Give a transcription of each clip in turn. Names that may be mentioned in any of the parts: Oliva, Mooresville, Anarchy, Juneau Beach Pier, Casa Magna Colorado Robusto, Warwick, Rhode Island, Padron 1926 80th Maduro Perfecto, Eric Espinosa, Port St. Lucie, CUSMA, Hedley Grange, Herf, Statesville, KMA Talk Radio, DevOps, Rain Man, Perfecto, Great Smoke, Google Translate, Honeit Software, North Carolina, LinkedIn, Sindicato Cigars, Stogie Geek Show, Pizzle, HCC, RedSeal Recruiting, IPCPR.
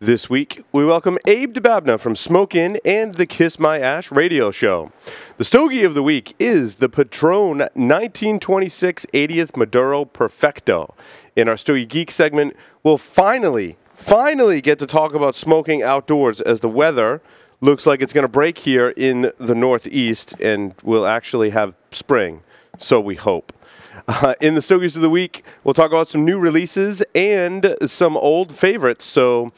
This week, we welcome Abe Dababneh from Smoke In and the Kiss My Ash radio show. The stogie of the week is the Padron 1926 80th Maduro Perfecto. In our Stogie Geek segment, we'll finally get to talk about smoking outdoors as the weather looks like it's going to break here in the Northeast and we'll actually have spring, so we hope. In the Stogies of the Week, we'll talk about some new releases and some old favorites, so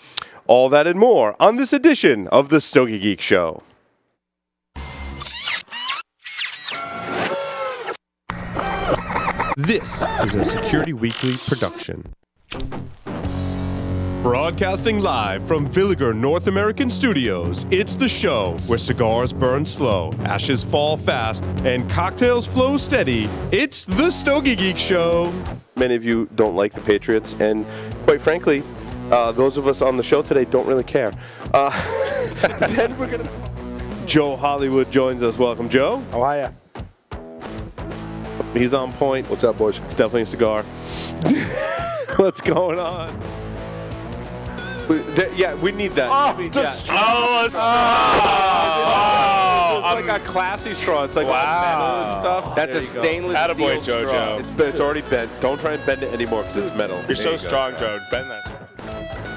all that and more on this edition of the Stogie Geek Show. This is a Security Weekly production. Broadcasting live from Villiger North American Studios, it's the show where cigars burn slow, ashes fall fast, and cocktails flow steady. It's the Stogie Geek Show. Many of you don't like the Patriots, and quite frankly, those of us on the show today don't really care. Then we're going to talk. Joe Hollywood joins us. Welcome, Joe. How are ya? He's on point. What's up, boys? It's definitely a cigar. What's going on? Yeah, we need that. It's like a classy straw. It's like metal and stuff. That's a stainless steel straw. Jojo. It's already bent. Don't try and bend it anymore because it's metal. You're so strong, Joe. Bend that straw.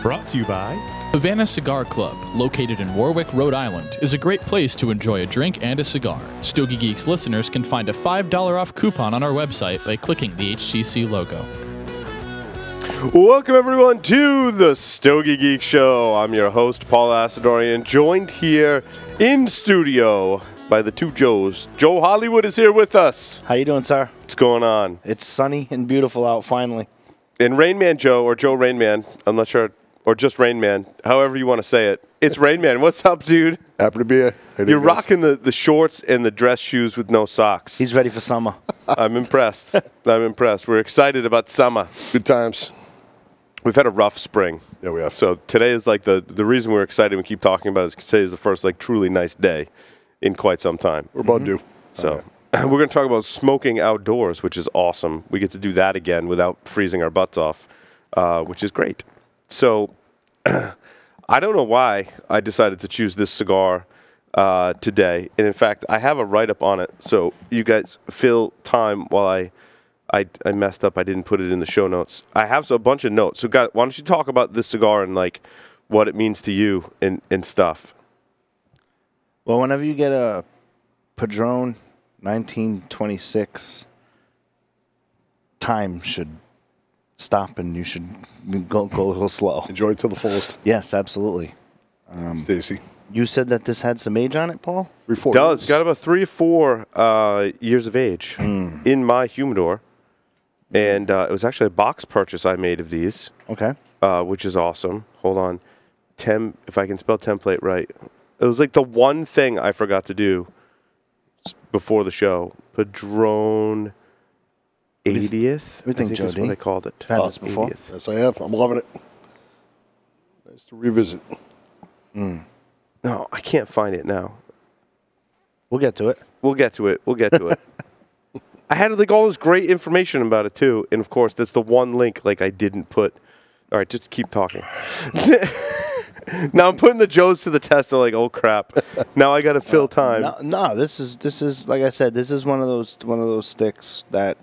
Brought to you by Havana Cigar Club, located in Warwick, Rhode Island, is a great place to enjoy a drink and a cigar. Stogie Geeks listeners can find a $5 off coupon on our website by clicking the HCC logo. Welcome, everyone, to the Stogie Geek Show. I'm your host, Paul Asadoorian, joined here in studio by the two Joes. Joe Hollywood is here with us. How you doing, sir? What's going on? It's sunny and beautiful out, finally. And Rain Man Joe, or Joe Rain Man, I'm not sure, or just Rain Man, however you want to say it. It's Rain Man. What's up, dude? Happy to be here. You're rocking the shorts and the dress shoes with no socks. He's ready for summer. I'm impressed. We're excited about summer. Good times. We've had a rough spring. Yeah, we have. So today is like the reason we're excited and keep talking about it is today is the first like truly nice day in quite some time. We're about due. So we're going to talk about smoking outdoors, which is awesome. We get to do that again without freezing our butts off, which is great. So I don't know why I decided to choose this cigar today. And in fact, I have a write-up on it. So you guys fill time while I messed up. I didn't put it in the show notes. I have a bunch of notes. So, guys, why don't you talk about this cigar and, like, what it means to you and stuff? Well, whenever you get a Padron 1926, time should stop and you should go a little slow. Enjoy it to the fullest. Yes, absolutely. Stacy. You said that this had some age on it, Paul? It does. It's got about 3 or 4 years of age in my humidor. And it was actually a box purchase I made of these. Okay. Which is awesome. Hold on. If I can spell template right. It was like the one thing I forgot to do before the show. Padron 80th? What do you think, Jody? That's what I called it. I've had this before. 80th. Yes, I have. I'm loving it. Nice to revisit. No, I can't find it now. We'll get to it. I had like all this great information about it too, and of course that's the one link like I didn't put. All right, just keep talking. Now I'm putting the Joes to the test. Of like, oh crap! Now I got to fill time. No, this is like I said. This is one of those sticks that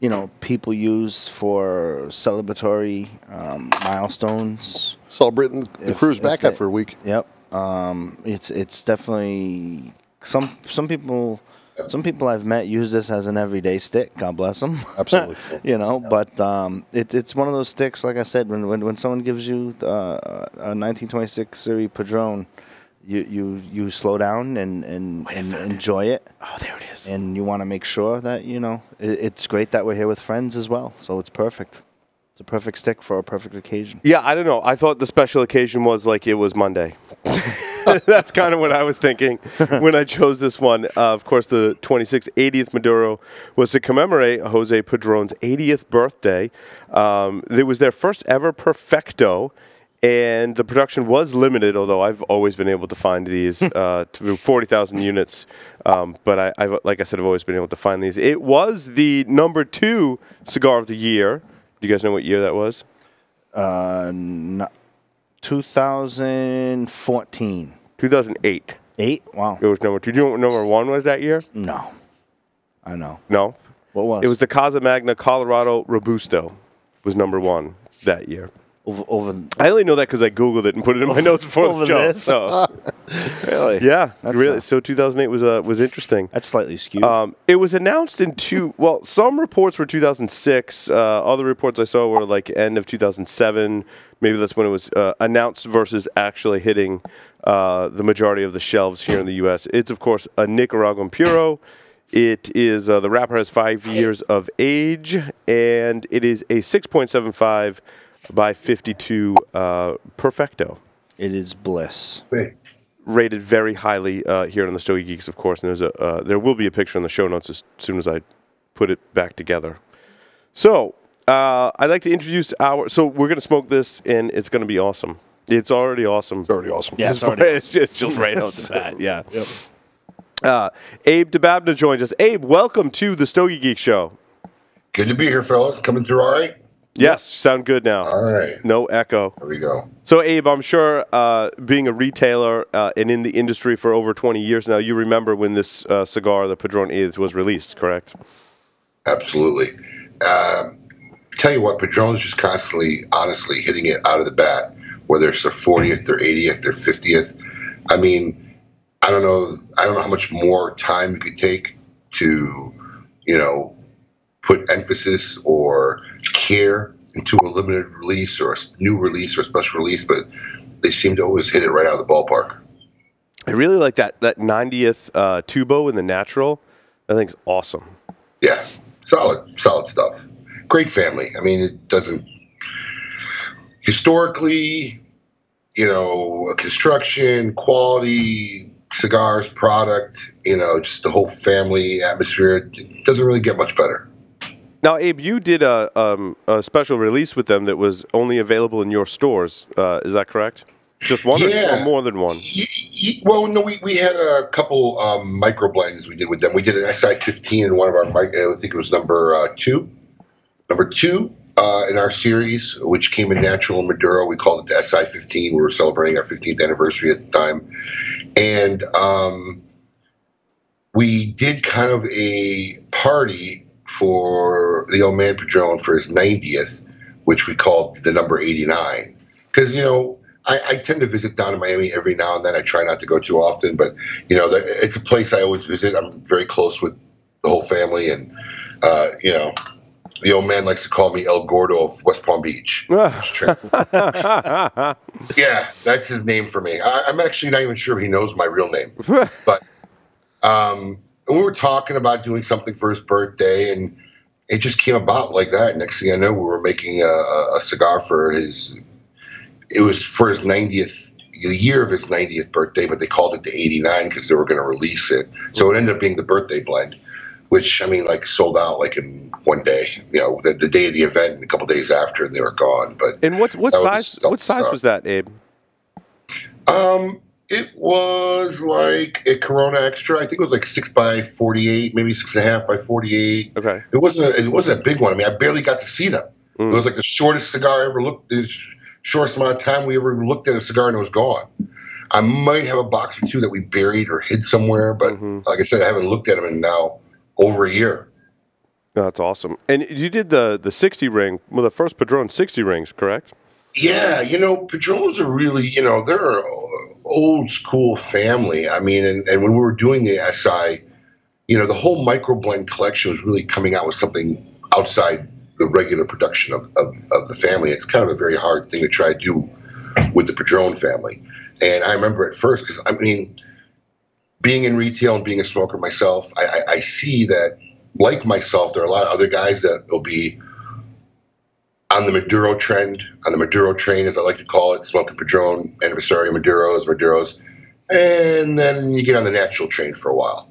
you know people use for celebratory milestones. Celebrating the cruise back after a week. Yep. It's definitely some people I've met use this as an everyday stick. God bless them. Absolutely. You know, but it's one of those sticks. Like I said, when someone gives you a 1926 series Padron, you slow down and enjoy it. Oh, there it is. And you want to make sure that you know it's great that we're here with friends as well. So it's perfect. The perfect stick for a perfect occasion. Yeah, I don't know. I thought the special occasion was like it was Monday. That's kind of what I was thinking when I chose this one. Of course, the 26th 80th Maduro was to commemorate Jose Padron's 80th birthday. It was their first ever Perfecto, and the production was limited, although I've always been able to find these to 40,000 units. But I've always been able to find these. It was the number 2 cigar of the year. Do you guys know what year that was? No. 2014. 2008. Eight? Wow. It was number two. Do you know what number one was that year? No. I know. No? What was it? It was the Casa Magna Colorado Robusto was number one that year. Over I only know that because I Googled it and put it in my notes before the show. So. Really? Yeah. Really. So 2008 was interesting. That's slightly skewed. It was announced in two... Well, some reports were 2006. Other reports I saw were like end of 2007. Maybe that's when it was announced versus actually hitting the majority of the shelves here in the U.S. It's, of course, a Nicaraguan Puro. It is... the wrapper has 5 years of age, and it is a 6.75... by 52 Perfecto. It is bliss. Great. Rated very highly here on the Stogie Geeks, of course. And there's a there will be a picture in the show notes as soon as I put it back together. So I'd like to introduce our... So we're going to smoke this, and it's going to be awesome. It's already awesome. It's already awesome. Yeah, it's just right out the bat. Yeah. Yep. Abe Dababneh joins us. Abe, welcome to the Stogie Geek Show. Good to be here, fellas. Coming through all right? Yes, sound good now. All right. No echo. There we go. So, Abe, I'm sure being a retailer and in the industry for over 20 years now, you remember when this cigar, the Padron 1926 80th, was released, correct? Absolutely. Tell you what, Padron's just constantly, honestly, hitting it out of the bat, whether it's their 40th, their 80th, their 50th. I mean, I don't know how much more time you could take to, you know, put emphasis or care into a limited release or a new release or a special release, but they seem to always hit it right out of the ballpark. I really like that 90th tubo in the natural. I think it's awesome. Yeah, solid stuff. Great family. I mean, it doesn't... Historically, you know, construction, quality... cigars, product, you know, just the whole family atmosphere. It doesn't really get much better. Now, Abe, you did a special release with them that was only available in your stores. Is that correct? Just one or more than one? Well, no, we had a couple micro blends we did with them. We did an SI-15 in one of our, I think it was number two in our series, which came in natural in Maduro. We called it the SI-15. We were celebrating our 15th anniversary at the time. And we did kind of a party for the old man Padron for his 90th, which we called the number 89. Because, you know, I tend to visit down in Miami every now and then. I try not to go too often, but, you know, it's a place I always visit. I'm very close with the whole family, and, you know, the old man likes to call me El Gordo of West Palm Beach. Yeah, that's his name for me. I'm actually not even sure he knows my real name. But we were talking about doing something for his birthday, and it just came about like that. Next thing I know, we were making a cigar for his... It was for his 90th, the year of his 90th birthday, but they called it the 89 because they were going to release it. So it ended up being the birthday blend, which, I mean, like, sold out, like, in one day. You know, the day of the event and a couple days after, and they were gone. But and what size was that, Abe? It was, like, a Corona Extra. I think it was, like, 6 by 48, maybe 6.5 by 48. Okay. It wasn't a big one. I mean, I barely got to see them. Mm. It was, like, the shortest cigar I ever looked at, the shortest amount of time we ever looked at a cigar, and it was gone. I might have a box or two that we buried or hid somewhere, but like I said, I haven't looked at them in now over a year. That's awesome. And you did the 60 ring, well, the first Padron 60 rings, correct? Yeah, you know, Padrons are really, you know, they're an old school family. I mean, and when we were doing the SI, you know, the whole micro blend collection was really coming out with something outside the regular production of the family. It's kind of a very hard thing to try to do with the Padron family. And I remember at first, because, I mean, being in retail and being a smoker myself, I see that, like myself, there are a lot of other guys that will be on the Maduro trend, on the Maduro train, as I like to call it, smoking Padron, Anniversario Maduros, and then you get on the natural train for a while.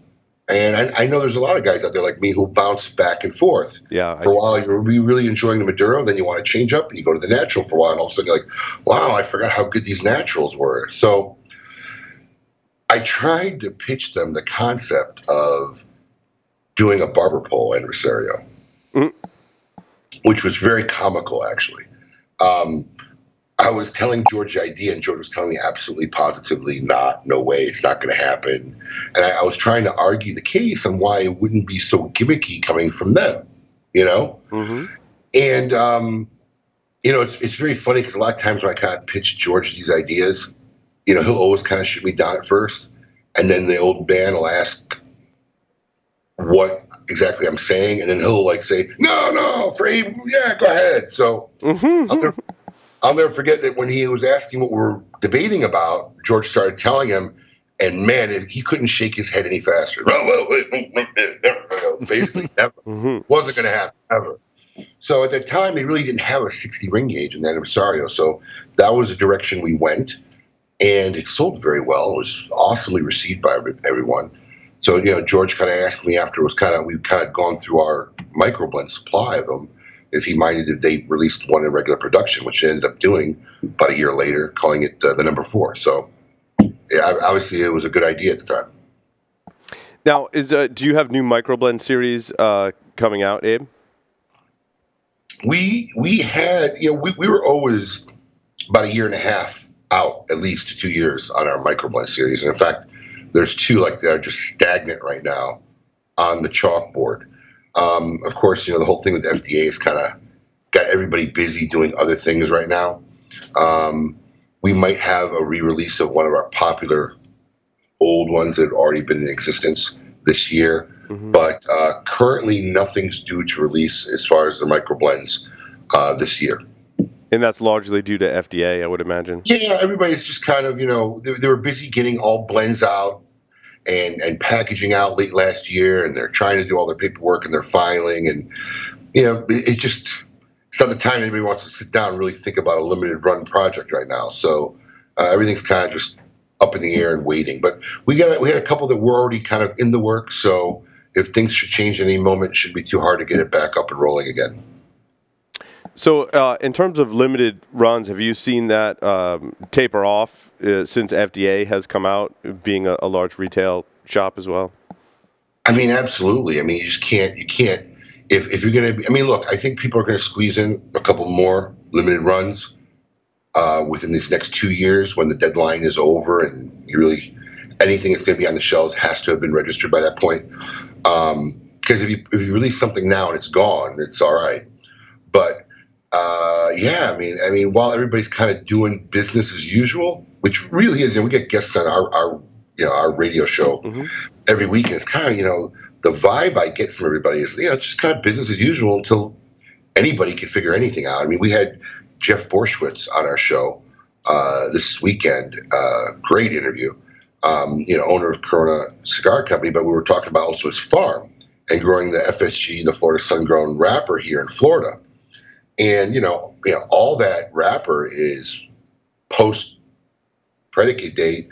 And I know there's a lot of guys out there like me who bounce back and forth. Yeah. For a while, you're really enjoying the Maduro, then you want to change up, and you go to the natural for a while, and all of a sudden you're like, wow, I forgot how good these naturals were. So I tried to pitch them the concept of doing a barber pole Anniversario, which was very comical, actually. I was telling George the idea, and George was telling me absolutely positively, not, no way, it's not going to happen. And I was trying to argue the case on why it wouldn't be so gimmicky coming from them, you know? Mm-hmm. And, you know, it's very funny because a lot of times when I kind of pitch George these ideas, you know, he'll always kind of shoot me down at first. And then the old man will ask what exactly I'm saying. And then he'll like say, no, Abe, yeah, go ahead. So mm-hmm. I'll never forget that when he was asking what we're debating about, George started telling him, and man, he couldn't shake his head any faster. Basically, never. Mm-hmm. Wasn't going to happen, ever. So at that time, they really didn't have a 60 ring gauge in that Rosario. So that was the direction we went, and it sold very well. It was awesomely received by everyone. So, you know, George kind of asked me after it was kind of, we've kind of gone through our microblend supply of them, if he minded if they released one in regular production, which they ended up doing about a year later, calling it the number 4. So, yeah, obviously it was a good idea at the time. Now, do you have new microblend series coming out, Abe? We had, you know, we were always about a year and a half out, at least 2 years on our microblend series. And in fact, there's two like that are just stagnant right now on the chalkboard. Of course, you know, the whole thing with the FDA has kind of got everybody busy doing other things right now. We might have a re-release of one of our popular old ones that have already been in existence this year. Mm-hmm. But currently nothing's due to release as far as the microblends this year. And that's largely due to FDA, I would imagine. Yeah, everybody's just kind of, you know, they were busy getting all blends out and packaging out late last year, and they're trying to do all their paperwork and their filing, and you know, it's not the time anybody wants to sit down and really think about a limited run project right now. So everything's kind of just up in the air and waiting. But we had a couple that were already kind of in the works, so if things should change at any moment, it shouldn't be too hard to get it back up and rolling again. So in terms of limited runs, have you seen that taper off since FDA has come out, being a large retail shop as well? I mean, absolutely. I mean, you just can't, if you're going to, I mean, look, I think people are going to squeeze in a couple more limited runs within these next 2 years when the deadline is over, and you really, anything that's going to be on the shelves has to have been registered by that point. Because if you release something now and it's gone, it's all right. But yeah, I mean, while everybody's kind of doing business as usual, which really is, you know, we get guests on our you know, our radio show mm-hmm. every week, and it's kind of, you know, the vibe I get from everybody is, you know, it's just kind of business as usual until anybody can figure anything out. I mean, we had Jeff Borysiewicz on our show this weekend, great interview, you know, owner of Corona Cigar Company, but we were talking about also his farm and growing the FSG, the Florida Sun-Grown wrapper here in Florida. And, you know, all that wrapper is post-predicate date.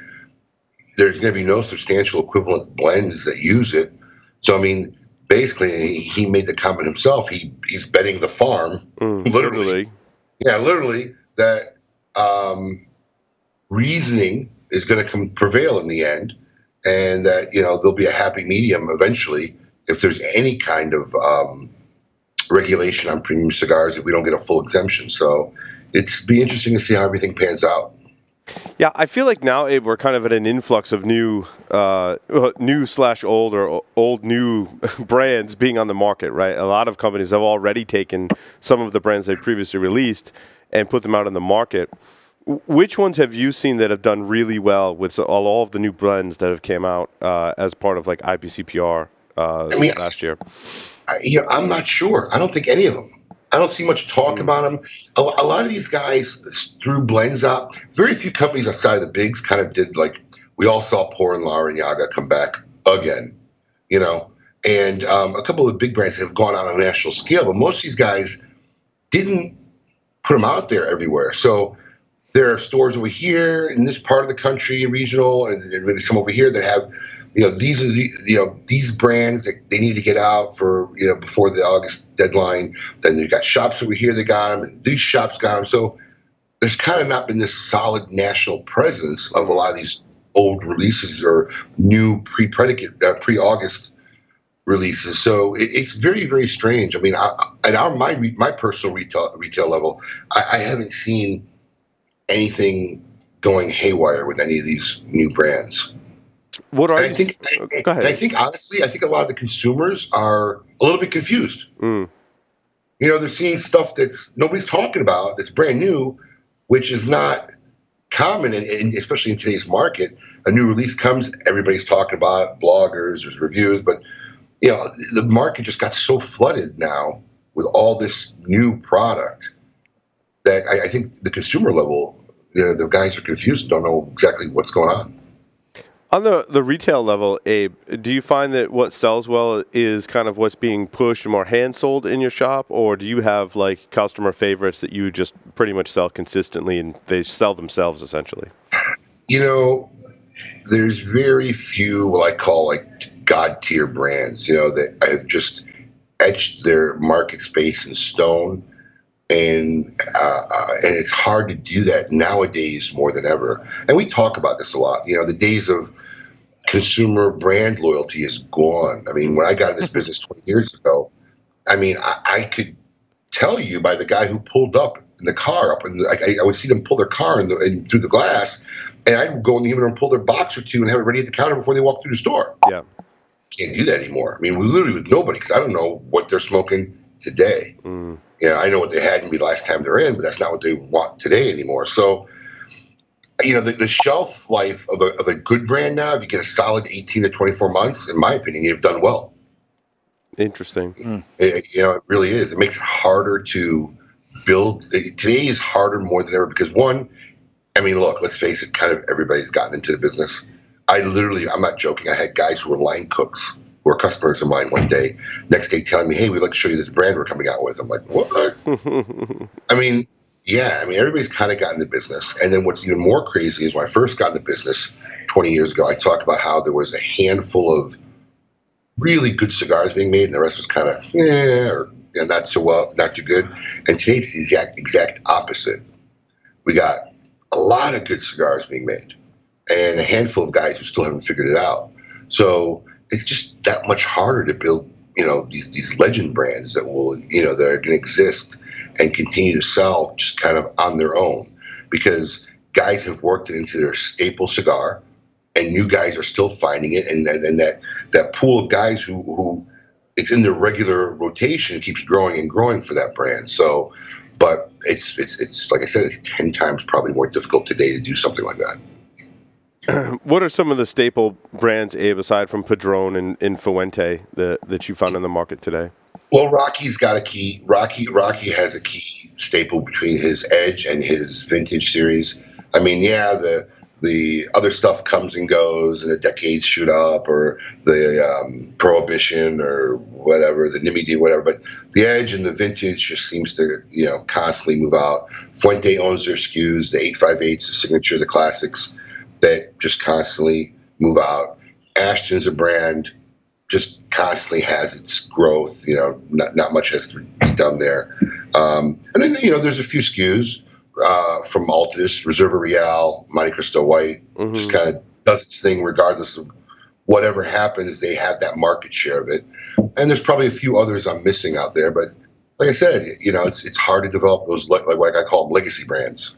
There's going to be no substantial equivalent blends that use it. So, I mean, basically, he made the comment himself. He's betting the farm, literally. Yeah, literally, that reasoning is going to prevail in the end, and that, you know, there'll be a happy medium eventually if there's any kind of regulation on premium cigars if we don't get a full exemption. So it's be interesting to see how everything pans out. Yeah, I feel like now, Abe, we're kind of at an influx of new/old or old new brands being on the market, right? A lot of companies have already taken some of the brands they previously released and put them out on the market. Which ones have you seen that have done really well with all of the new blends that have came out as part of like IPCPR last year? You know, I'm not sure. I don't think any of them. I don't see much talk about them. A lot of these guys threw blends out. Very few companies outside of the bigs kind of did, like, we all saw Pour and La Reñaga come back again, you know. And a couple of the big brands have gone out on a national scale, but most of these guys didn't put them out there everywhere. So there are stores over here in this part of the country, regional, and maybe some over here that have, you know, these are the, you know, these brands that they need to get out for, you know, before the August deadline. Then you've got shops over here that got them, and these shops got them. So there's kind of not been this solid national presence of a lot of these old releases or new pre-August releases. So it's very, very strange. I mean, at my personal retail level, I haven't seen anything going haywire with any of these new brands. What are you? Go ahead. I think honestly, I think a lot of the consumers are a little bit confused. Mm. You know, they're seeing stuff that's nobody's talking about, that's brand new, which is not common, and especially in today's market. A new release comes, everybody's talking about it, bloggers, there's reviews, but you know, the market just got so flooded now with all this new product that I think the consumer level, you know, the guys are confused and don't know exactly what's going on. On the retail level, Abe, do you find that what sells well is kind of what's being pushed and more hand-sold in your shop, or do you have, like, customer favorites that you just pretty much sell consistently and they sell themselves, essentially? You know, there's very few what I call, like, God-tier brands, you know, that have just etched their market space in stone, and it's hard to do that nowadays more than ever. And we talk about this a lot. You know, the days of consumer brand loyalty is gone. I mean, when I got in this business 20 years ago, I mean, I could tell you by the guy who pulled up in the car up, and I would see them pull their car in through the glass, and I'd go in the and pull their box or two and have it ready at the counter before they walked through the store. Yeah, can't do that anymore. I mean, we literally with nobody, because I don't know what they're smoking today. Mm. Yeah, you know, I know what they had me last time they're in, but that's not what they want today anymore. So, you know, the shelf life of a good brand now, if you get a solid 18 to 24 months, in my opinion, you've done well. Interesting. Mm. You know, it really is. It makes it harder to build. Today is harder more than ever because, one, I mean, look, let's face it, kind of everybody's gotten into the business. I literally, I'm not joking, I had guys who were line cooks, were customers of mine one day, next day telling me, hey, we'd like to show you this brand we're coming out with. I'm like, what? I mean, yeah, I mean, everybody's kind of gotten the business. And then what's even more crazy is when I first got in the business 20 years ago, I talked about how there was a handful of really good cigars being made, and the rest was kind of, yeah, or you know, not so well, not too good. And today it's the exact opposite. We got a lot of good cigars being made and a handful of guys who still haven't figured it out. So it's just that much harder to build, you know, these legend brands that will, you know, that are going to exist and continue to sell just kind of on their own, because guys have worked into their staple cigar and new guys are still finding it. And that pool of guys who it's in their regular rotation, it keeps growing and growing for that brand. So, but it's like I said, it's 10 times probably more difficult today to do something like that. What are some of the staple brands, Abe, aside from Padron and Fuente that you found in the market today? Well, Rocky's got a key. Rocky has a key staple between his Edge and his Vintage series. I mean, yeah, the other stuff comes and goes, and the Decades shoot up, or the Prohibition, or whatever, the Nimidi, whatever. But the Edge and the Vintage just seems to, you know, constantly move out. Fuente owns their SKUs, the 858s, the Signature, the Classics, that just constantly move out. Ashton's a brand, just constantly has its growth. You know, not much has to be done there. And then, you know, there's a few SKUs from Altus, Reserva Real, Monte Cristo White, mm-hmm. just kind of does its thing regardless of whatever happens. They have that market share of it. And there's probably a few others I'm missing out there. But like I said, you know, it's hard to develop those, like I call them, legacy brands.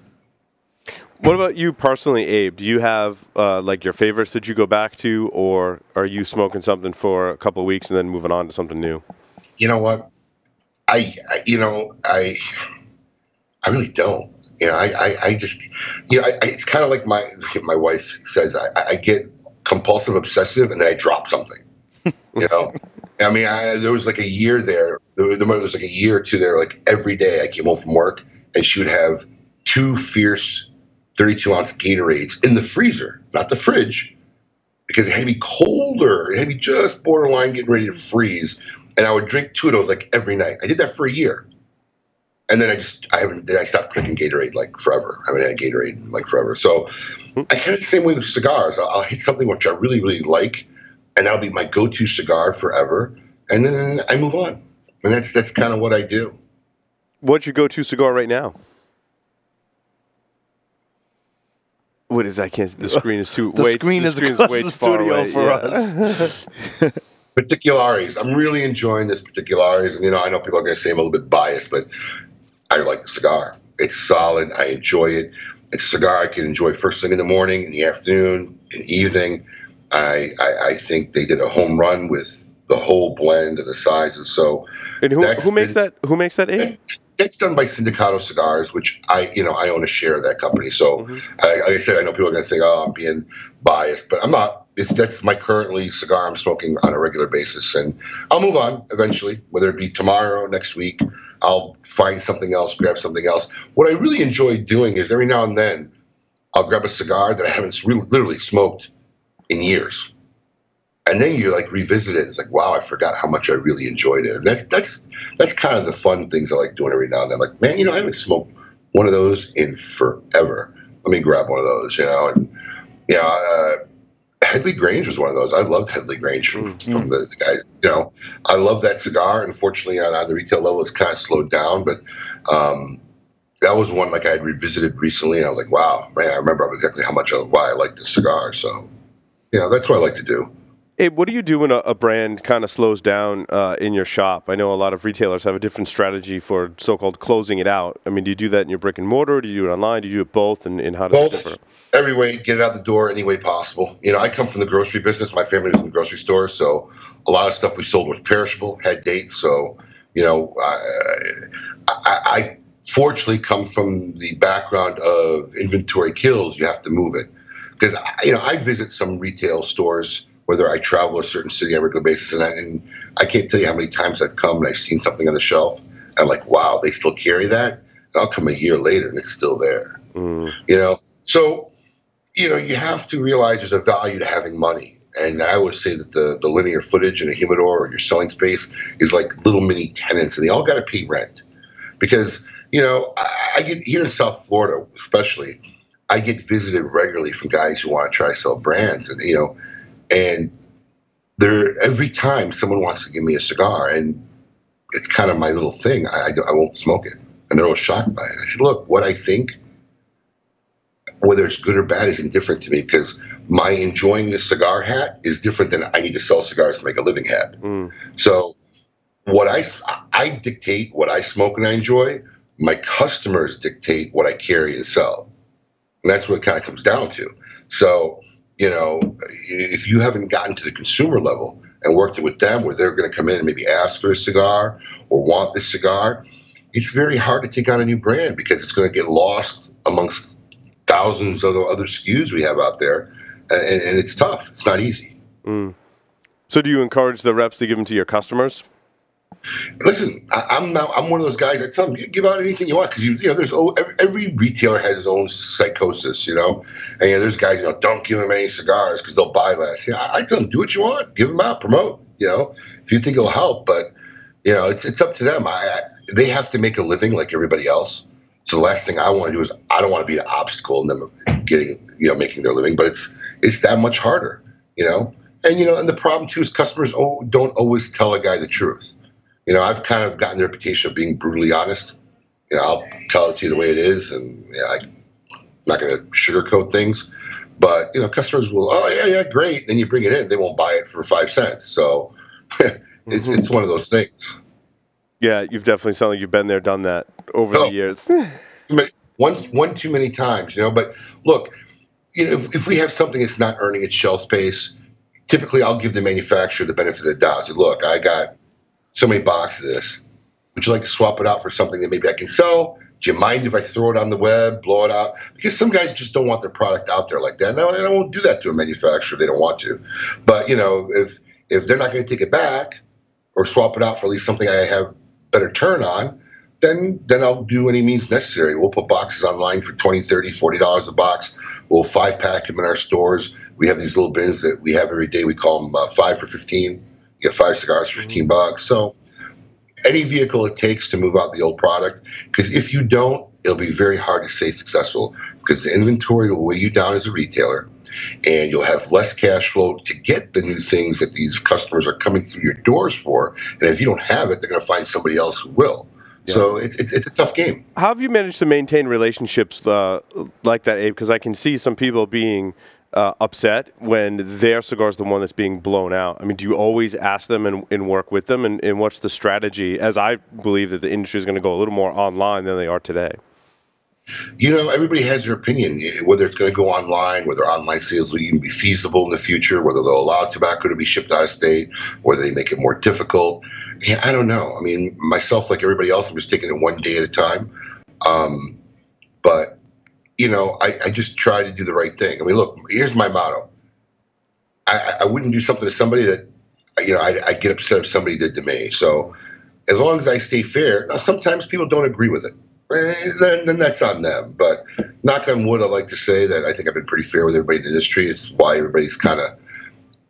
What about you personally, Abe? Do you have, like, your favorites that you go back to, or are you smoking something for a couple of weeks and then moving on to something new? You know what? I really don't. You know, I just, you know, it's kind of like my wife says, I get compulsive, obsessive, and then I drop something, you know? I mean, there was like a year there. There was like a year or two there, like every day I came home from work, and she would have two fierce 32-ounce Gatorades in the freezer, not the fridge, because it had to be colder. It had to be just borderline getting ready to freeze. And I would drink two of those like every night. I did that for a year. And then I stopped drinking Gatorade like forever. I mean, I had Gatorade like forever. So I kind of the same way with cigars. I'll hit something which I really, really like, and that'll be my go-to cigar forever. And then I move on. And that's kind of what I do. What's your go-to cigar right now? What is that? I can't. The screen is too. The screen is way too far away for us. Particulares. I'm really enjoying this Particulares, and you know, I know people are going to say I'm a little bit biased, but I like the cigar. It's solid. I enjoy it. It's a cigar I can enjoy first thing in the morning, in the afternoon, in the evening. I think they did a home run with the whole blend of the sizes. So, and who makes that? Who makes that? Abe? That's done by Sindicato Cigars, which I own a share of that company. So, like I said, I know people are going to think, "Oh, I'm being biased," but I'm not. That's my currently cigar I'm smoking on a regular basis, and I'll move on eventually, whether it be tomorrow, next week. I'll find something else, grab something else. What I really enjoy doing is every now and then I'll grab a cigar that I haven't literally smoked in years. And then you like revisit it. It's like, wow, I forgot how much I really enjoyed it. And that's kind of the fun things I like doing every now and then. Like, man, I haven't smoked one of those in forever. Let me grab one of those, And Hedley Grange was one of those. I loved Hedley Grange from the guys. I love that cigar. Unfortunately, on the retail level, it's kind of slowed down. But that was one like I had revisited recently, and I was like, wow, man, I remember exactly how much I liked this cigar. So, that's what I like to do. Abe, what do you do when a brand kind of slows down in your shop? I know a lot of retailers have a different strategy for so-called closing it out. I mean, do you do that in your brick and mortar? Do you do it online? Do you do it both? And how does it differ? Every way, get it out the door any way possible. I come from the grocery business. My family was in the grocery store, so a lot of stuff we sold was perishable, had dates. So, I fortunately come from the background of inventory kills. You have to move it. Because, I visit some retail stores, whether I travel a certain city on a regular basis, and I can't tell you how many times I've come and I've seen something on the shelf, and I'm like, wow, they still carry that? And I'll come a year later, and it's still there. So, you have to realize there's a value to having money. And I always say that the linear footage in a humidor or your selling space is like little mini tenants, and they all got to pay rent. Because, I get here in South Florida especially, I get visited regularly from guys who want to try to sell brands, and, and every time someone wants to give me a cigar, and it's kind of my little thing, I won't smoke it. And they're all shocked by it. I said, look, what I think, whether it's good or bad, is indifferent to me, because my enjoying this cigar hat is different than I need to sell cigars to make a living hat. So what I dictate what I smoke and I enjoy. My customers dictate what I carry and sell. And that's what it kind of comes down to. So, if you haven't gotten to the consumer level and worked it with them where they're going to come in and maybe ask for a cigar or want this cigar, it's very hard to take on a new brand because it's going to get lost amongst thousands of other SKUs we have out there. And it's tough. It's not easy. So do you encourage the reps to give them to your customers? Listen, I'm one of those guys. I tell them, give out anything you want, because there's every retailer has his own psychosis, And there's guys, don't give them any cigars because they'll buy less. I tell them, do what you want, give them out, promote. If you think it'll help, but it's up to them. They have to make a living like everybody else. So the last thing I want to do is I don't want to be an obstacle in them getting making their living, but it's that much harder, And the problem too is customers don't always tell a guy the truth. I've kind of gotten the reputation of being brutally honest. I'll tell it to you the way it is, and I'm not going to sugarcoat things. But, customers will, oh, yeah, great. Then you bring it in. They won't buy it for 5 cents. So it's one of those things. Yeah, you've definitely sounded like you've been there, done that over the years. one too many times, But, look, if we have something that's not earning its shelf space, typically I'll give the manufacturer the benefit of the doubt. So, look, I got so many boxes of this. Would you like to swap it out for something that maybe I can sell? Do you mind if I throw it on the web, blow it out? Because some guys just don't want their product out there like that. No, and I won't do that to a manufacturer if they don't want to. But, if they're not going to take it back or swap it out for at least something I have better turn on, then I'll do any means necessary. We'll put boxes online for $20, $30, $40 a box. We'll 5-pack them in our stores. We have these little bins that we have every day. We call them 5 for 15. You get 5 cigars for $15. So any vehicle it takes to move out the old product, because if you don't, it'll be very hard to stay successful, because the inventory will weigh you down as a retailer, and you'll have less cash flow to get the new things that these customers are coming through your doors for. And if you don't have it, they're going to find somebody else who will. Yeah. So it's a tough game. How have you managed to maintain relationships like that, Abe? Because I can see some people being upset when their cigar is the one that's being blown out. I mean, do you always ask them and work with them? And what's the strategy, as I believe that the industry is going to go a little more online than they are today? You know, everybody has their opinion, whether it's going to go online, whether online sales will even be feasible in the future, whether they'll allow tobacco to be shipped out of state, whether they make it more difficult. Yeah, I don't know. I mean, myself, like everybody else, I'm just taking it one day at a time. But, you know, I just try to do the right thing. I mean, look, here's my motto. I wouldn't do something to somebody that, you know, I get upset if somebody did to me. So as long as I stay fair, now sometimes people don't agree with it. Then that's on them. But knock on wood, I like to say that I think I've been pretty fair with everybody in the industry. It's why everybody's kind of,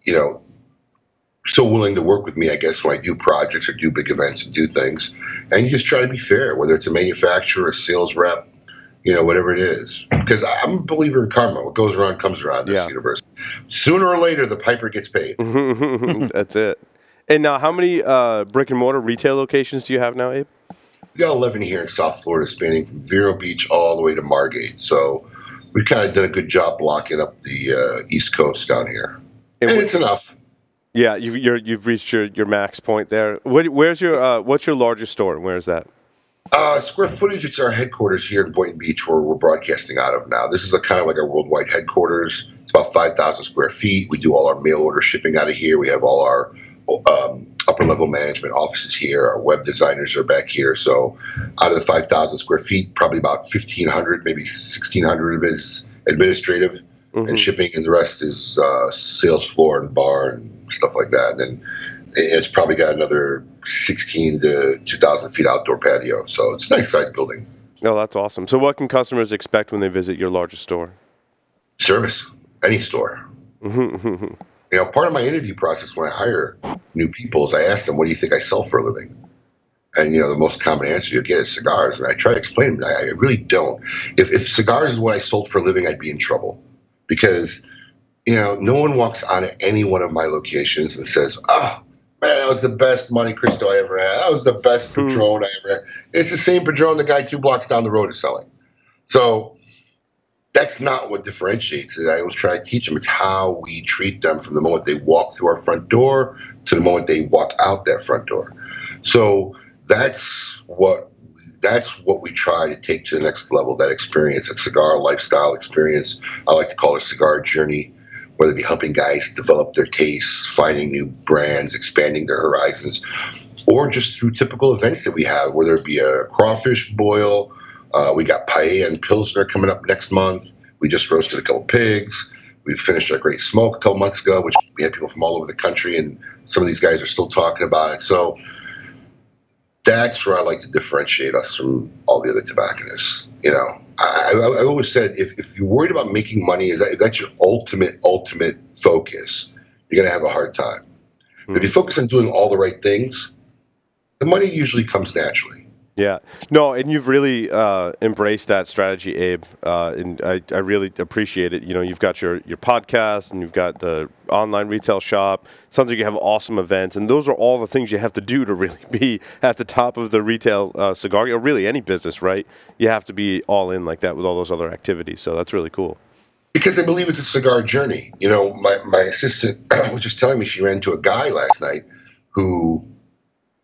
you know, so willing to work with me, I guess, when I do projects or do big events and do things. And you just try to be fair, whether it's a manufacturer, a sales rep, you know, whatever it is. Because I'm a believer in karma. What goes around comes around in this universe. Sooner or later, the piper gets paid. That's it. And now, how many brick-and-mortar retail locations do you have now, Abe? We got 11 here in South Florida, spanning from Vero Beach all the way to Margate. So we've kind of done a good job blocking up the East Coast down here. And it's enough. Yeah, you've reached your max point there. Where's your what's your largest store, and where is that? Square footage, it's our headquarters here in Boynton Beach, where we're broadcasting out of now. This is a kind of like our worldwide headquarters. It's about 5,000 square feet. We do all our mail order shipping out of here. We have all our upper-level management offices here. Our web designers are back here. So out of the 5,000 square feet, probably about 1,500, maybe 1,600 of it is administrative and shipping, and the rest is sales floor and bar and stuff like that. And then it's probably got another 16 to 2,000 feet outdoor patio. So it's a nice-sized building. Oh, that's awesome. So what can customers expect when they visit your largest store? Service. Any store. You know, part of my interview process when I hire new people is I ask them, what do you think I sell for a living? And, you know, the most common answer you get is cigars. And I try to explain them. I really don't. If cigars is what I sold for a living, I'd be in trouble. Because, you know, no one walks on at any one of my locations and says, oh, man, that was the best Monte Cristo I ever had. That was the best Padron I ever had. It's the same Padron the guy 2 blocks down the road is selling. So that's not what differentiates it. I always try to teach them. It's how we treat them from the moment they walk through our front door to the moment they walk out that front door. So that's what we try to take to the next level, that experience, a cigar lifestyle experience. I like to call it a cigar journey, whether it be helping guys develop their tastes, finding new brands, expanding their horizons, or just through typical events that we have, whether it be a crawfish boil. We got paella and pilsner coming up next month. We just roasted a couple pigs. We finished our Great Smoke a couple months ago, which we had people from all over the country, and some of these guys are still talking about it. So that's where I like to differentiate us from all the other tobacconists. You know, I always said if you're worried about making money, if that's your ultimate focus, you're going to have a hard time. But if you focus on doing all the right things, the money usually comes naturally. Yeah. No, and you've really embraced that strategy, Abe, and I really appreciate it. You know, you've got your podcast and you've got the online retail shop. Sounds like you have awesome events, and those are all the things you have to do to really be at the top of the retail cigar, or really any business, right? You have to be all in like that with all those other activities, so that's really cool. Because I believe it's a cigar journey. You know, my assistant was just telling me she ran into a guy last night who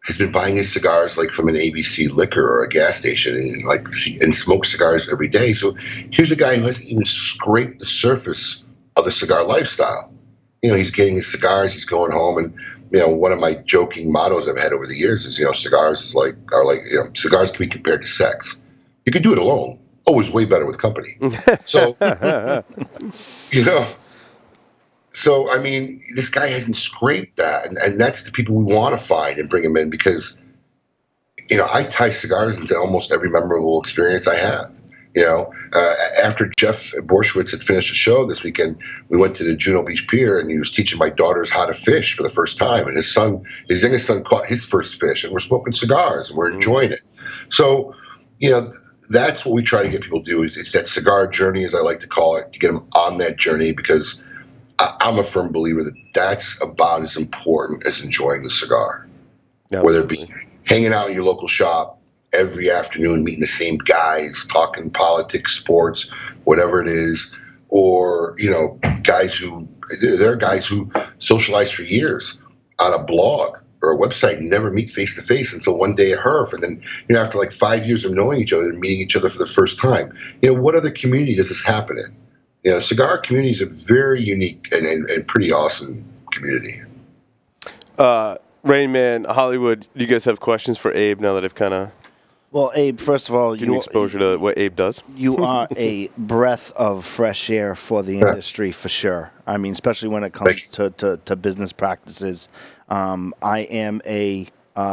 has been buying his cigars like from an ABC liquor or a gas station, and smokes cigars every day. So here's a guy who hasn't even scraped the surface of the cigar lifestyle. You know, he's getting his cigars, he's going home, and you know, one of my joking mottos I've had over the years is, you know, cigars can be compared to sex. You can do it alone. Always way better with company. So you know. So, I mean, this guy hasn't scraped that, and that's the people we want to find and bring them in, because, you know, I tie cigars into almost every memorable experience I have. You know, after Jeff Borysiewicz had finished the show this weekend, we went to the Juneau Beach Pier, and he was teaching my daughters how to fish for the first time, and his youngest son caught his first fish, and we're smoking cigars, and we're enjoying it. So, you know, that's what we try to get people to do, is it's that cigar journey, as I like to call it, to get them on that journey, because I'm a firm believer that that's about as important as enjoying the cigar. Yep. Whether it be hanging out in your local shop every afternoon, meeting the same guys, talking politics, sports, whatever it is, or, you know, there are guys who socialize for years on a blog or a website and never meet face to face until one day at Herf, and then, you know, after like 5 years of knowing each other and meeting each other for the first time. You know, what other community does this happen in? You know, cigar community is a very unique and pretty awesome community. Rain Man, Hollywood, do you guys have questions for Abe now that I've kind of... Well, Abe, first of all, you know, exposure to what Abe does. You are a breath of fresh air for the industry, for sure. I mean, especially when it comes to business practices. I am a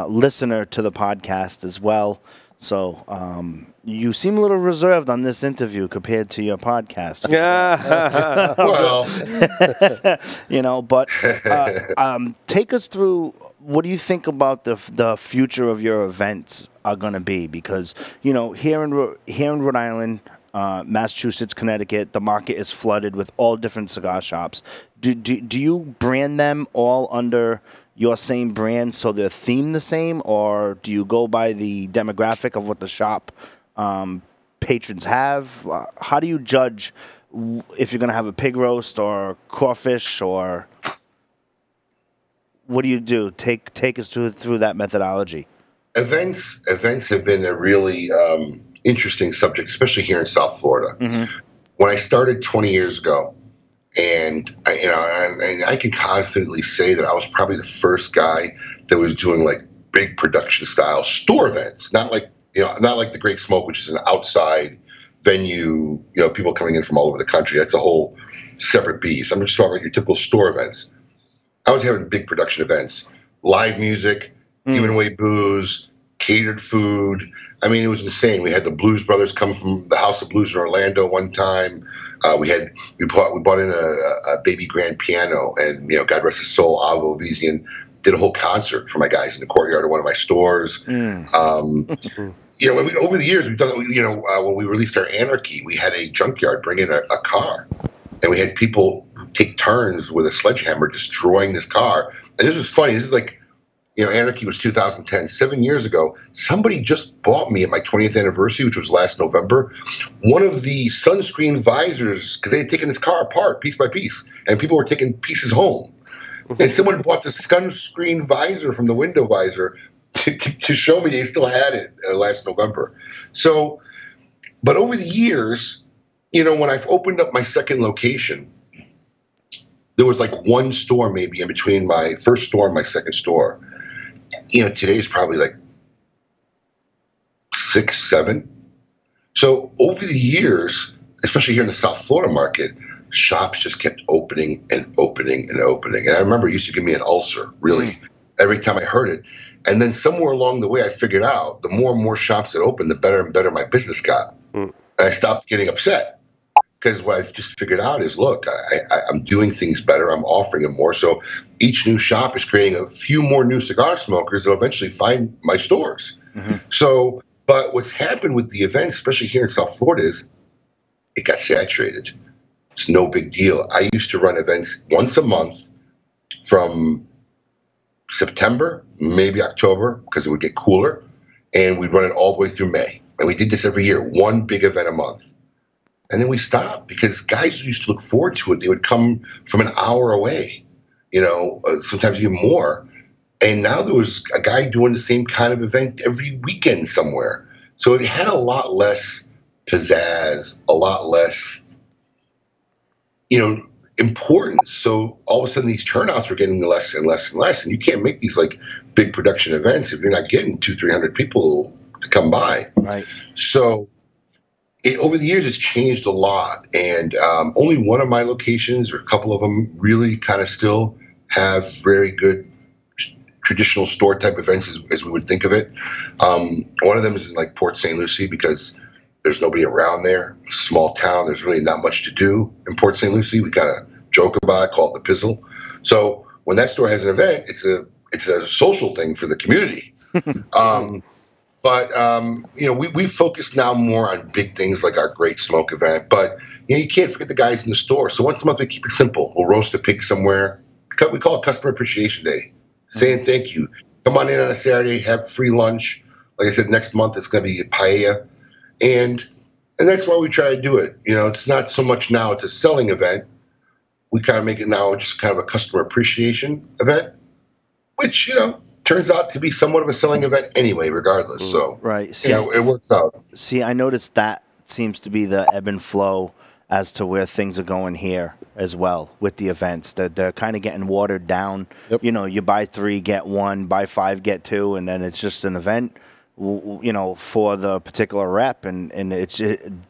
listener to the podcast as well. So you seem a little reserved on this interview compared to your podcast. Yeah. Well, you know, but take us through. What do you think about the future of your events are going to be? Because, you know, here in Rhode Island, Massachusetts, Connecticut, the market is flooded with all different cigar shops. Do you brand them all under your same brand so they're themed the same? Or do you go by the demographic of what the shop patrons have? How do you judge if you're going to have a pig roast or crawfish or... What do you do? Take us through that methodology. Events have been a really interesting subject, especially here in South Florida. Mm-hmm. When I started 20 years ago, and I can confidently say that I was probably the first guy that was doing like big production style store events, not like the Great Smoke, which is an outside venue. You know, people coming in from all over the country. That's a whole separate beast. I'm just talking about your typical store events. I was having big production events, live music, giving away booze, catered food. I mean, it was insane. We had the Blues Brothers come from the House of Blues in Orlando one time. We bought in a baby grand piano, and, you know, God rest his soul, Avo Vizian did a whole concert for my guys in the courtyard of one of my stores. Mm. You know, over the years we've done. You know, when we released our Anarchy, we had a junkyard bring in a car, and we had people take turns with a sledgehammer destroying this car. And this is funny. This is like, you know, Anarchy was 2010. 7 years ago, somebody just bought me at my 20th anniversary, which was last November, one of the sunscreen visors, because they had taken this car apart piece by piece, and people were taking pieces home. And someone bought the sunscreen visor from the window visor to show me they still had it last November. So, but over the years, you know, when I've opened up my second location, there was like one store maybe in between my first store and my second store. You know, today's probably like 6, 7. So over the years, especially here in the South Florida market, shops just kept opening and opening and opening. And I remember it used to give me an ulcer, really, every time I heard it. And then somewhere along the way, I figured out the more and more shops that opened, the better and better my business got. Mm. And I stopped getting upset. Because what I've just figured out is, look, I'm doing things better. I'm offering them more. So each new shop is creating a few more new cigar smokers that will eventually find my stores. Mm-hmm. So, but what's happened with the events, especially here in South Florida, is it got saturated. It's no big deal. I used to run events once a month from September, maybe October, because it would get cooler. And we'd run it all the way through May. And we did this every year, one big event a month. And then we stopped because guys used to look forward to it. They would come from an hour away, you know, sometimes even more. And now there was a guy doing the same kind of event every weekend somewhere. So it had a lot less pizzazz, a lot less, you know, importance. So all of a sudden these turnouts were getting less and less and less. And you can't make these like big production events if you're not getting 200 to 300 people to come by. Right. So... over the years, it's changed a lot, and only one of my locations, or a couple of them, really kind of still have very good traditional store type events as we would think of it. One of them is in like Port St. Lucie because there's nobody around there. Small town, there's really not much to do in Port St. Lucie. We kind of joke about it, call it the Pizzle. So when that store has an event, it's a social thing for the community. But, you know, we focus now more on big things like our Great Smoke event. But, you know, you can't forget the guys in the store. So once a month we keep it simple. We'll roast a pig somewhere. We call it Customer Appreciation Day, saying thank you. Come on in on a Saturday, have free lunch. Like I said, next month it's going to be paella. And that's why we try to do it. You know, it's not so much now it's a selling event. We kind of make it now just kind of a customer appreciation event, which, you know, turns out to be somewhat of a selling event anyway, regardless. So right, see, you know, it works out. See, I noticed that seems to be the ebb and flow as to where things are going here as well with the events. They're kind of getting watered down. Yep. You know, you buy 3, get 1, buy 5, get 2, and then it's just an event, you know, for the particular rep, and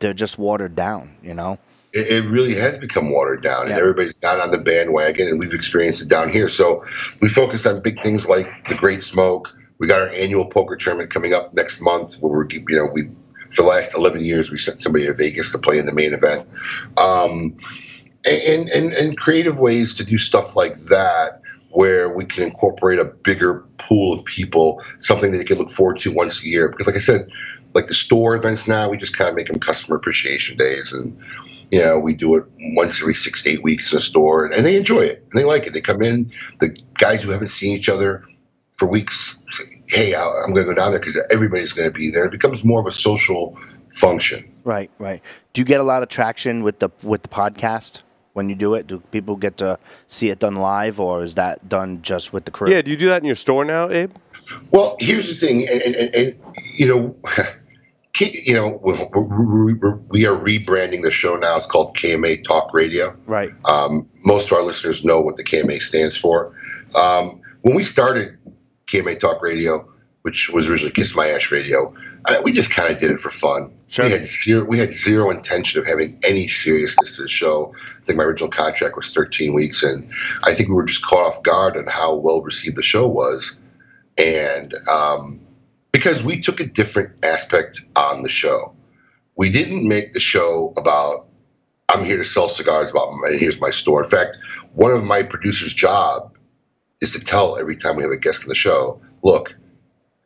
they're just watered down, you know. It really has become watered down, and everybody's not on the bandwagon, and we've experienced it down here. So we focused on big things like the Great Smoke. We got our annual poker tournament coming up next month, where we're, you know, we for the last 11 years we sent somebody to Vegas to play in the main event, and creative ways to do stuff like that, where we can incorporate a bigger pool of people, something that they can look forward to once a year. Because, like I said, like the store events now, we just kind of make them customer appreciation days. And you know, we do it once every 6 to 8 weeks in a store, and they enjoy it, and they like it. They come in, the guys who haven't seen each other for weeks say, hey, I'm going to go down there because everybody's going to be there. It becomes more of a social function. Right, right. Do you get a lot of traction with the podcast when you do it? Do people get to see it done live, or is that done just with the crew? Yeah, do you do that in your store now, Abe? Well, here's the thing, and you know... You know, we are rebranding the show now. It's called KMA Talk Radio. Right. Most of our listeners know what the KMA stands for. When we started KMA Talk Radio, which was originally Kiss My Ash Radio, we just kind of did it for fun. Sure. We had zero intention of having any seriousness to the show. I think my original contract was 13 weeks, and I think we were just caught off guard on how well received the show was, and because we took a different aspect on the show. We didn't make the show about, I'm here to sell cigars, here's my store. In fact, one of my producer's job is to tell every time we have a guest on the show, look,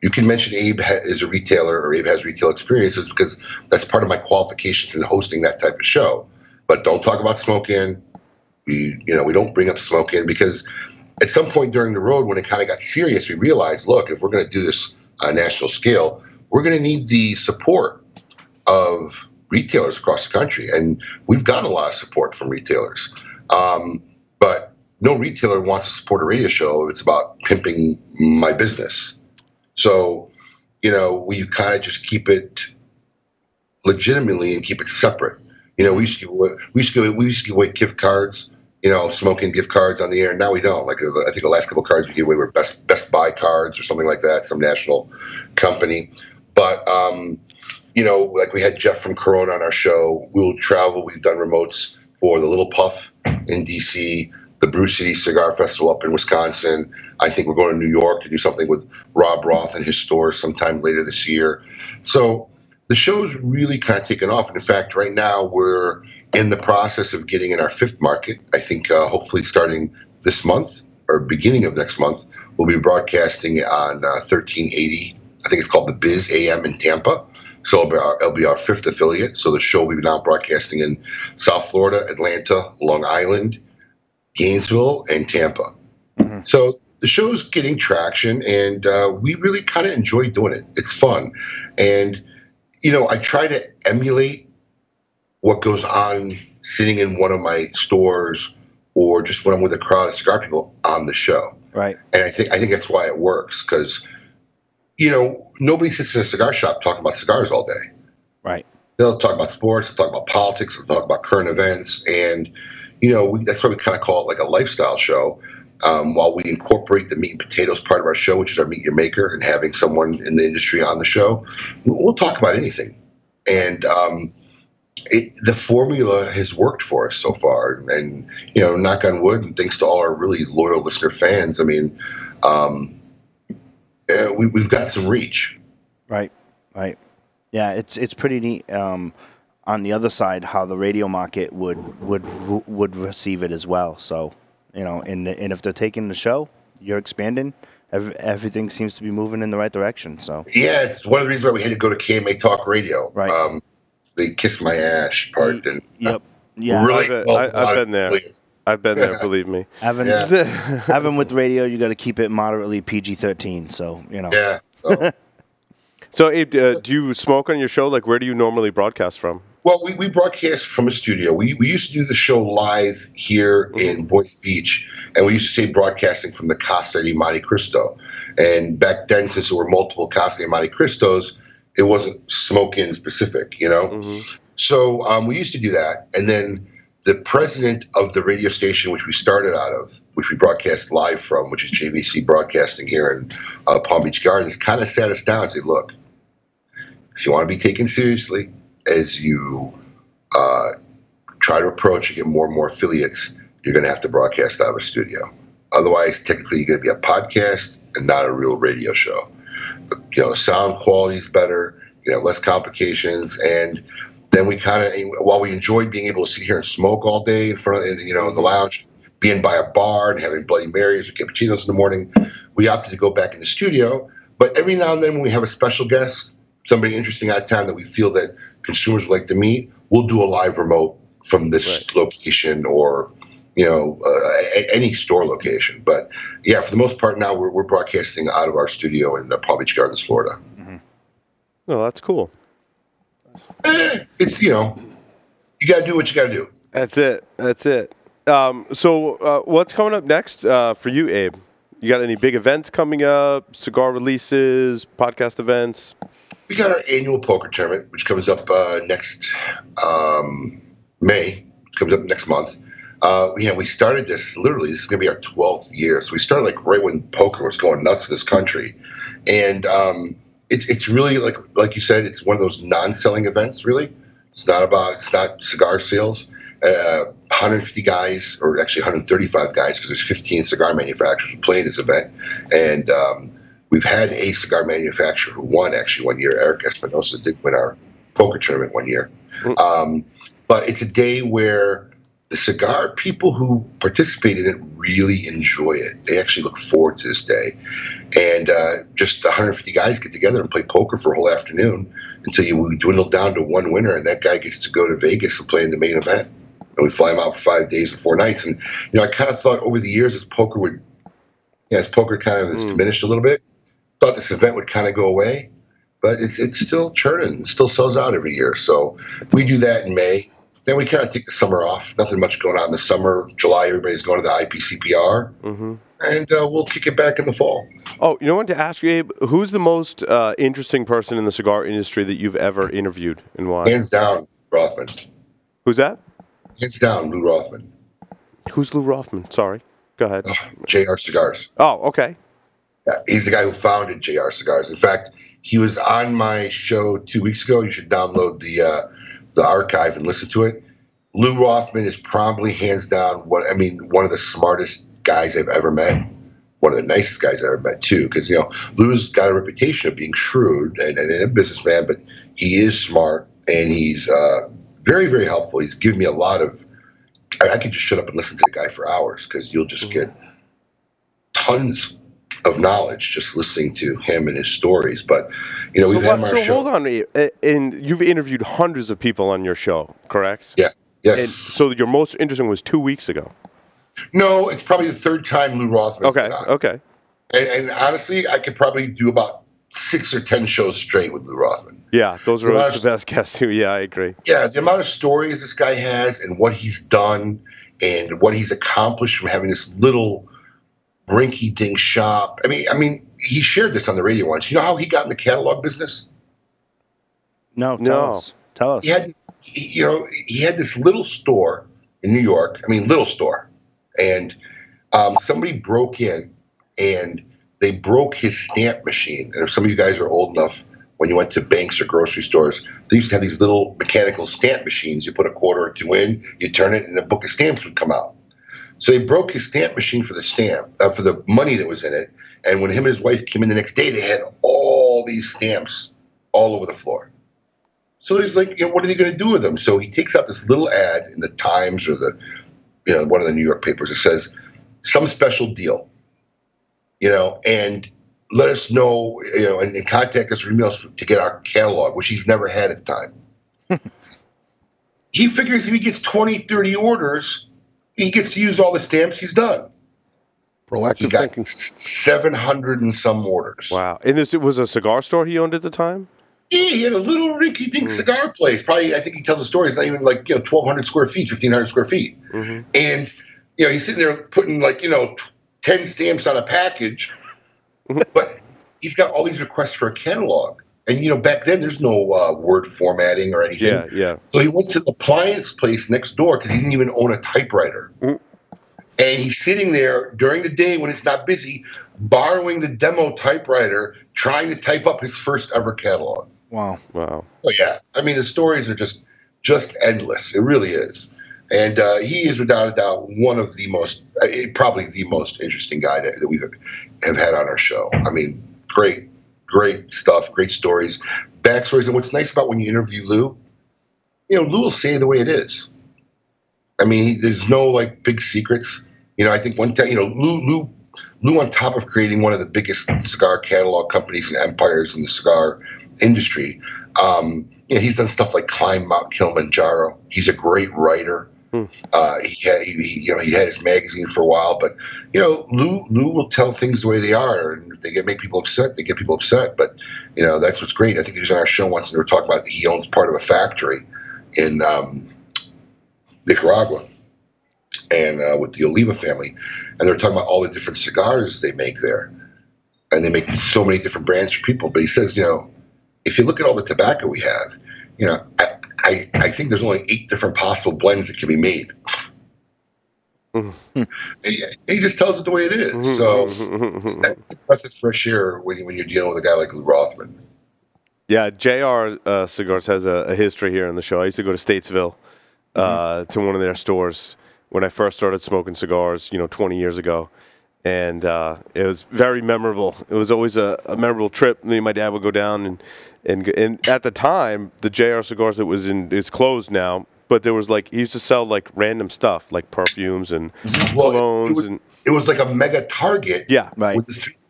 you can mention Abe is a retailer or Abe has retail experiences because that's part of my qualifications in hosting that type of show. But don't talk about Smoke In. We don't bring up Smoke In because at some point during the road when it kind of got serious, we realized, look, if we're going to do this on a national scale, we're going to need the support of retailers across the country. And we've got a lot of support from retailers. But no retailer wants to support a radio show if it's about pimping my business. So, you know, we kind of just keep it legitimately and keep it separate. You know, we used to give away gift cards, you know, smoking gift cards on the air. Now we don't. Like, I think the last couple of cards we gave away were Best Buy cards or something like that, some national company. But, you know, like we had Jeff from Corona on our show. We'll travel. We've done remotes for the Little Puff in D.C., the Brew City Cigar Festival up in Wisconsin. I think we're going to New York to do something with Rob Roth and his store sometime later this year. So the show's really kind of taken off. And in fact, right now we're in the process of getting in our 5th market. I think hopefully starting this month or beginning of next month, we'll be broadcasting on 1380. I think it's called the Biz AM in Tampa. So it'll be our 5th affiliate. So the show will be now broadcasting in South Florida, Atlanta, Long Island, Gainesville, and Tampa. Mm-hmm. So the show's getting traction, and we really kind of enjoy doing it. It's fun. And, you know, I try to emulate what goes on sitting in one of my stores or just when I'm with a crowd of cigar people on the show. Right. And I think that's why it works because, you know, nobody sits in a cigar shop talking about cigars all day. Right. They'll talk about sports, they'll talk about politics, they'll talk about current events. And, you know, that's why we kind of call it like a lifestyle show. While we incorporate the meat and potatoes part of our show, which is our Meet Your Maker and having someone in the industry on the show, we'll talk about anything. And, the formula has worked for us so far, and you know, knock on wood, and thanks to all our really loyal listener fans. I mean, we've got some reach. Right, right. Yeah, it's pretty neat. On the other side, how the radio market would receive it as well. So you know, and if they're taking the show, you're expanding. Everything seems to be moving in the right direction. So yeah, it's one of the reasons why we had to go to KMA Talk Radio. Right. They Kiss My Ash part. And yep. Yeah. Really, I've been there. Please. I've been there, believe me. Evan, with radio, you got to keep it moderately PG-13. So, you know. Yeah. So, Abe, do you smoke on your show? Like, where do you normally broadcast from? Well, we broadcast from a studio. We used to do the show live here in Boynton Beach, and we used to say broadcasting from the Casa de Monte Cristo. And back then, since there were multiple Casa de Monte Cristos, it wasn't Smoke In specific, you know? So we used to do that. And then the president of the radio station, which we started out of, which we broadcast live from, which is JVC Broadcasting here in Palm Beach Gardens, kind of sat us down and said, look, if you want to be taken seriously as you try to approach and get more and more affiliates, you're going to have to broadcast out of a studio. Otherwise, technically, you're going to be a podcast and not a real radio show. You know, sound quality is better, you know, less complications. And then we kind of, while we enjoyed being able to sit here and smoke all day in front of, you know, in the lounge, being by a bar and having Bloody Marys or cappuccinos in the morning, we opted to go back in the studio. But every now and then when we have a special guest, somebody interesting out of town that we feel that consumers would like to meet, we'll do a live remote from this location or, you know, any store location. But yeah, for the most part now we're broadcasting out of our studio in Palm Beach Gardens, Florida. Well, that's cool. It's, you know, you got to do what you got to do. That's it. That's it. So what's coming up next for you, Abe? You got any big events coming up, cigar releases, podcast events? We got our annual poker tournament, which comes up next May, comes up next month. Yeah, we started this literally, this is going to be our 12th year. So we started like right when poker was going nuts in this country. And it's really, like you said, it's one of those non-selling events, really. It's not cigar sales. 150 guys, or actually 135 guys, because there's 15 cigar manufacturers who play this event. And we've had a cigar manufacturer who won, actually, one year. Eric Espinosa did win our poker tournament one year. But it's a day where the cigar people who participate in it really enjoy it. They actually look forward to this day. And just 150 guys get together and play poker for a whole afternoon until we dwindle down to one winner, and that guy gets to go to Vegas and play in the main event. And we fly him out for 5 days and 4 nights. And, you know, I kind of thought over the years as poker would, yeah, as poker kind of has diminished a little bit, thought this event would kind of go away, but it's still churning. It still sells out every year. So we do that in May. Then we kind of take the summer off. Nothing much going on in the summer. July, everybody's going to the IPCPR. And we'll kick it back in the fall. Oh, you know what I wanted to ask you, Abe? Who's the most interesting person in the cigar industry that you've ever interviewed and why? Hands down, Rothman. Who's that? Hands down, Lew Rothman. Who's Lew Rothman? Sorry. Go ahead. JR Cigars. Oh, okay. He's the guy who founded JR Cigars. In fact, he was on my show 2 weeks ago. You should download the archive and listen to it. Lew Rothman is probably hands down one of the smartest guys I've ever met, one of the nicest guys I've ever met too, because, you know, Lew's got a reputation of being shrewd and a businessman, but he is smart and he's very, very helpful. He's given me a lot of, I could just shut up and listen to the guy for hours because you'll just get tons of knowledge just listening to him and his stories. But, you know, so hold on, and you've interviewed hundreds of people on your show, correct? Yeah. Yes. And so your most interesting was 2 weeks ago. No, it's probably the third time Lew Rothman. Okay. Okay. And honestly, I could probably do about 6 or 10 shows straight with Lew Rothman. Yeah, those are always the best guests too. Yeah, I agree. Yeah, the amount of stories this guy has and what he's done and what he's accomplished from having this little rinky-dink shop. I mean, he shared this on the radio once. You know how he got in the catalog business? No, tell us. He had this little store in New York. I mean, little store, and somebody broke in and they broke his stamp machine. And if some of you guys are old enough, when you went to banks or grocery stores, they used to have these little mechanical stamp machines. You put a quarter or two in, you turn it, and a book of stamps would come out. So they broke his stamp machine for the stamp, for the money that was in it. And when him and his wife came in the next day, they had all these stamps all over the floor. So he's like, you know, what are they going to do with them? So he takes out this little ad in the Times or the, you know, one of the New York papers that says, some special deal, you know, and let us know, you know, and contact us or email us to get our catalog, which he's never had at the time. He figures if he gets 20, 30 orders, he gets to use all the stamps he's done. Proactive thinking. 700 and some orders. Wow. And this, it was a cigar store he owned at the time? Yeah, he had a little rinky-dink cigar place. Probably, I think he tells the story, it's not even like, 1,200 square feet, 1,500 square feet. Mm-hmm. And, he's sitting there putting 10 stamps on a package, but he's got all these requests for a catalog. And, back then there's no word formatting or anything. Yeah, yeah. So he went to the appliance place next door because he didn't even own a typewriter. Mm-hmm. And he's sitting there during the day when it's not busy, borrowing the demo typewriter, trying to type up his first ever catalog. Wow. Wow. Oh, yeah. I mean, the stories are just endless. It really is. And he is without a doubt one of the most, probably the most interesting guy that we have had on our show. I mean, great stuff, great stories, backstories. And what's nice about when you interview Lew, Lew will say the way it is. I mean, there's no big secrets. I think one time, Lew, on top of creating one of the biggest cigar catalog companies and empires in the cigar industry, he's done stuff like climb Mount Kilimanjaro. He's a great writer. He had his magazine for a while, but Lew will tell things the way they are, and if they make people upset, they get people upset. But that's what's great. I think he was on our show once, and we were talking about that he owns part of a factory in Nicaragua, and with the Oliva family, and they're talking about all the different cigars they make there, and they make so many different brands for people. But he says, if you look at all the tobacco we have, I think there's only 8 different possible blends that can be made. Mm-hmm. And he just tells it the way it is. Mm-hmm. So that's the fresh air when you're dealing with a guy like Lew Rothman. Yeah, JR Cigars has a history here on the show. I used to go to Statesville. To one of their stores when I first started smoking cigars, 20 years ago. And it was very memorable. It was always a memorable trip. Me and my dad would go down, and at the time, the JR Cigars that was in is closed now, but there was he used to sell random stuff, like perfumes and colognes. It was like a mega Target. Yeah, right.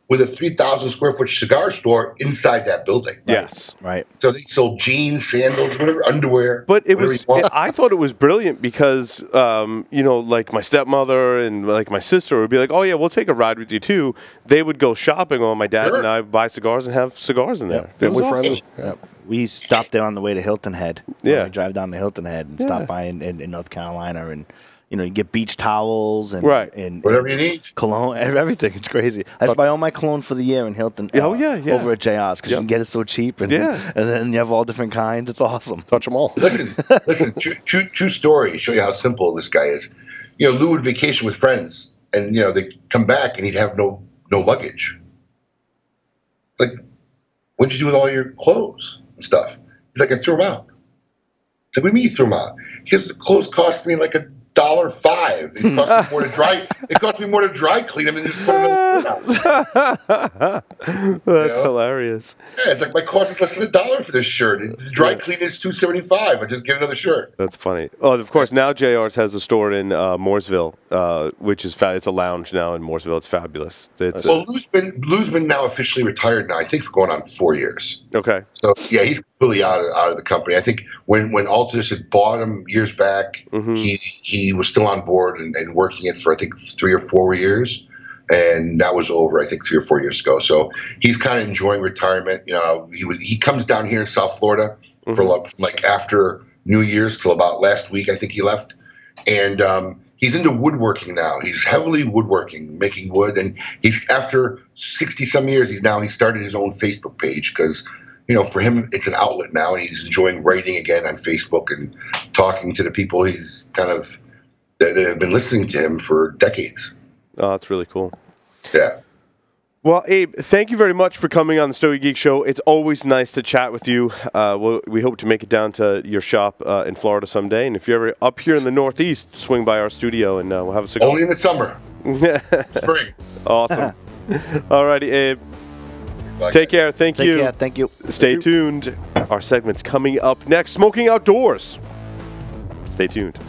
With a 3,000 square foot cigar store inside that building. Right? Yes, right. So they sold jeans, sandals, whatever, underwear. But I thought it was brilliant because, my stepmother and my sister would be like, "Oh yeah, we'll take a ride with you too." They would go shopping while my dad and I would buy cigars and have cigars in there. Family friendly. Yep. We stopped there on the way to Hilton Head. Yeah, we drive down to Hilton Head and stop by in North Carolina and. You get beach towels and whatever you need, cologne, everything. It's crazy. I just buy all my cologne for the year in Hilton. Over at JR's because you can get it so cheap, and then you have all different kinds. It's awesome. Touch them all. Listen. True story. Show you how simple this guy is. Lew would vacation with friends, and they come back, and he'd have no luggage. Like, what'd you do with all your clothes and stuff? He's like, I threw them out. It's like, what do you mean you threw them out? Because the clothes cost me $1.05. It cost me more to dry. It cost me more to dry clean them than just put them in the That's hilarious. Yeah, it's my cost is less than $1 for this shirt. Dry clean is $2.75. I just get another shirt. That's funny. Oh, of course. Now JR's has a store in Mooresville, which is it's a lounge now in Mooresville. It's fabulous. Lew's been now officially retired now. I think for going on 4 years. Okay. So yeah, he's completely out of the company. I think when Altus had bought him years back, he was still on board and working it for I think 3 or 4 years, and that was over I think 3 or 4 years ago. So he's kind of enjoying retirement. He comes down here in South Florida for after New Year's till about last week I think he left, and he's into woodworking now. He's heavily woodworking, making wood, and he's after 60 some years he started his own Facebook page because. For him, it's an outlet now, and he's enjoying writing again on Facebook and talking to the people he's that have been listening to him for decades. Oh, that's really cool. Yeah. Well, Abe, thank you very much for coming on the Stogie Geek Show. It's always nice to chat with you. We hope to make it down to your shop in Florida someday, and if you're ever up here in the Northeast, swing by our studio, and we'll have a cigar. Only in the summer. Spring. Awesome. All righty, Abe. Take care. Thank you. Yeah, thank you. Stay tuned. Our segment's coming up next. Smoking Outdoors. Stay tuned.